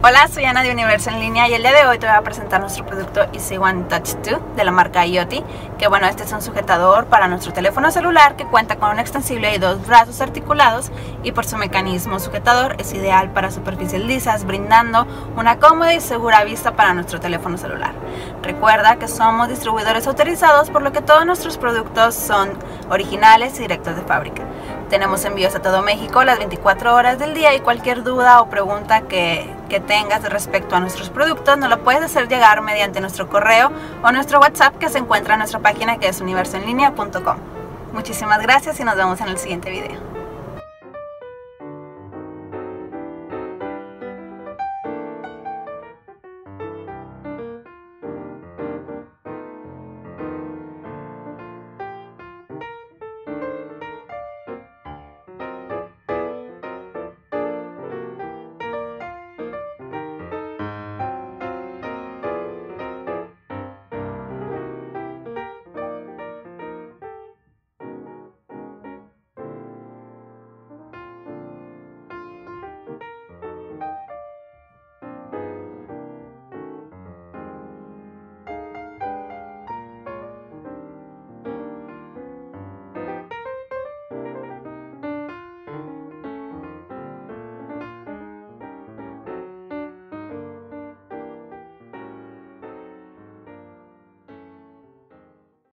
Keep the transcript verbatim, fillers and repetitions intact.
Hola, soy Ana de Universo En Línea y el día de hoy te voy a presentar nuestro producto Easy One Touch dos de la marca iOttie. Que bueno, este es un sujetador para nuestro teléfono celular que cuenta con un extensible y dos brazos articulados, y por su mecanismo sujetador es ideal para superficies lisas, brindando una cómoda y segura vista para nuestro teléfono celular. Recuerda que somos distribuidores autorizados, por lo que todos nuestros productos son originales y directos de fábrica. Tenemos envíos a todo México las veinticuatro horas del día, y cualquier duda o pregunta que, que tengas respecto a nuestros productos nos lo puedes hacer llegar mediante nuestro correo o nuestro WhatsApp que se encuentra en nuestra página, que es universo en línea punto com. Muchísimas gracias y nos vemos en el siguiente video.